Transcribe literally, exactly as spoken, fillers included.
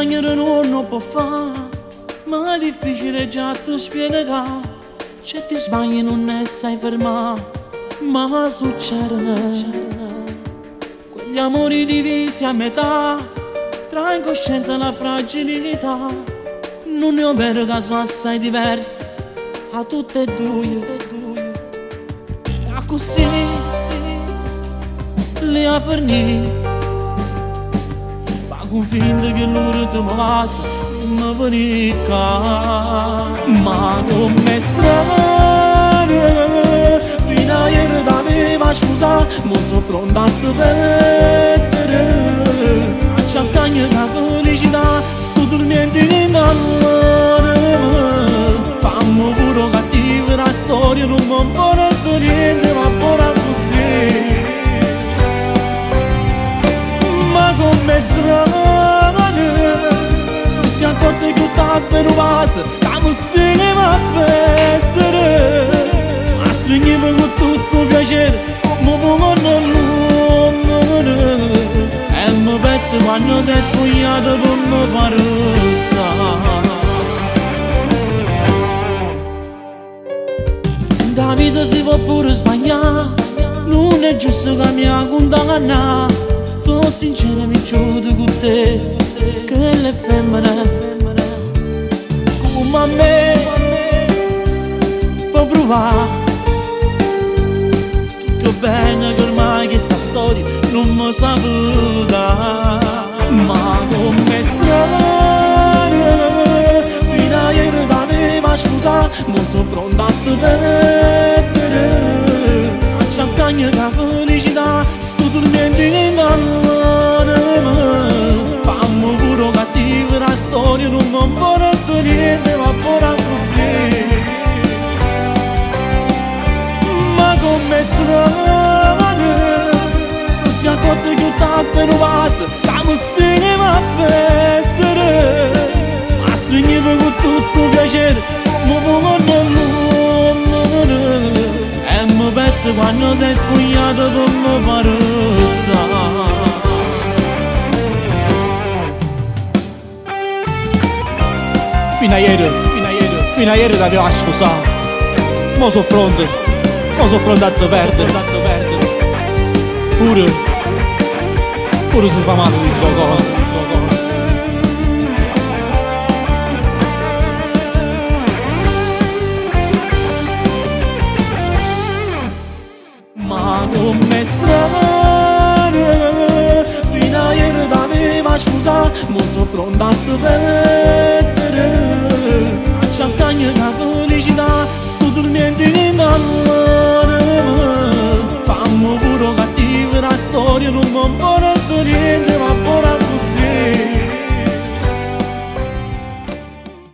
piangere non, non può fare, ma è difficile già ti spiegare. Se ti sbagli non ne sai fermare, ma succede. Quegli amori divisi a metà, tra incoscienza e la fragilità. Non è vero che sono assai diversi, a tutte e due. E così le ha fornito, ma convinto che l'ultimo vaso non venisse. Ma come strane, fino a ieri da me va scusa, ma sono pronta a te perdere. A cercare la felicità, sto dormendo in amore. Fammi pure cattiva la storia, non mi importa niente, ma buona così. Ma come strane, tu sei accorta che tanto non passa, la mustina va a perdere. Ma stringiva con tutto piacere, come vuole l'uomo. E mi penso quando sei spogliata come far rossa. La vita si può pure sbagliare, non è giusto che mi condanna. Sono sincera, mi giudico con te, che le femmine come a me può provare. Tutto bene che ormai questa storia non mi saluta. Ma come strano, fino a ieri da me va scusa, non sono pronta a te. La felicità sto dormendo in amore. Fammi pure cattiva la storia, non mi importa niente, ma buona così. Ma come strane, tu sei accorta che tanto non passa, la mustina va a perdere. Ma stringiva con tutto piacere, mi vuole l'amore. Mi penso quando sei spogliata come fa rossa. Fino a ieri, fino a ieri, fino a ieri ti avevo scusato. Mo' sono pronto, mo' sono pronto a te perdere, a te perdere. Pure, pure se fa male di cocò. Come strane, fino a ieri da me va scusa, ma sono pronta a te perdere.